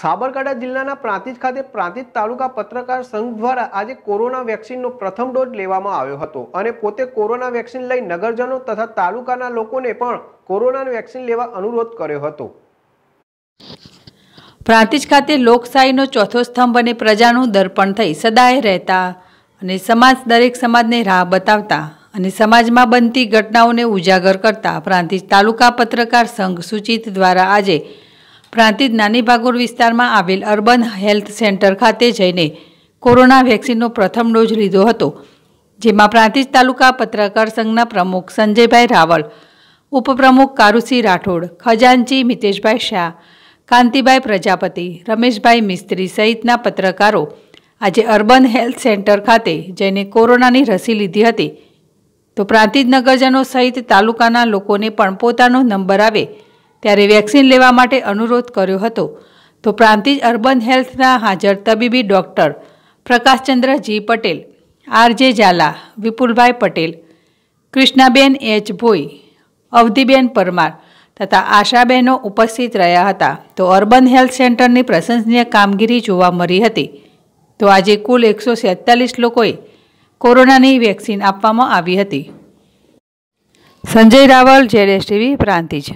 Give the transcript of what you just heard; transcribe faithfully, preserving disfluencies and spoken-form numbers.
સાબરકાંઠા જિલ્લાના પ્રાંતિજ ખાતે પ્રાંતિજ તાલુકા પત્રકાર સંઘ દ્વારા આજે કોરોના વેક્સિનનો પ્રથમ ડોઝ લેવામાં આવ્યો હતો અને પોતે કોરોના વેક્સિન લઈ નગરજનો તથા તાલુકાના લોકોને પણ કોરોના વેક્સિન લેવા અનુરોધ કર્યો હતો। પ્રાંતિજ ખાતે લોકશાહીનો ચોથો સ્તંભ અને પ્રજાનું દર્પણ થઈ સદાય રહેતા અને સમાજ દરેક સમાજને રાહ બતાવતા અને સમાજમાં બનતી ઘટનાઓને ઉજાગર કરતા પ્રાંતિજ તાલુકા પત્રકાર સંઘ સૂચિત દ્વારા આજે प्रांतिज नानी भागोर विस्तार में आवेल अर्बन हेल्थ सेंटर खाते जईने कोरोना वेक्सिनों प्रथम डोज लीधो हतो। जेमां प्रांतिज तालुका पत्रकार संघना प्रमुख संजय भाई रावल, उपप्रमुख कारूसि राठौड़, खजांची मितेश भाई शाह, कांतिभाई प्रजापति, रमेश भाई मिस्त्री सहितना पत्रकारों आजे अर्बन हेल्थ सेंटर खाते जईने कोरोनानी रसी लीधी हती। तो प्रांतिज नगरजनों सहित तालुकाना लोकोने पण पोतानो नंबर आवे त्यारे वेक्सिन लेवा माटे अनुरोध कर्यो हतो। तो प्रांतिज अर्बन हेल्थना हाजर तबीबी doctor Prakashchandra G Patel, R J Jhala, Vipulbha Patel, Krishnaben H Bhoi, Avdhiben तथा आशाबेनो उपस्थित रह्या हता। तो अर्बन हेल्थ सेंटरनी प्रशंसनीय कामगीरी जोवा मळी हती। तो आजे कुल एक सौ सैंतालीस लोकोए कोरोनानी वेक्सिन आपवामां आवी हती। Sanjay Raval, Z S TV, Prantij.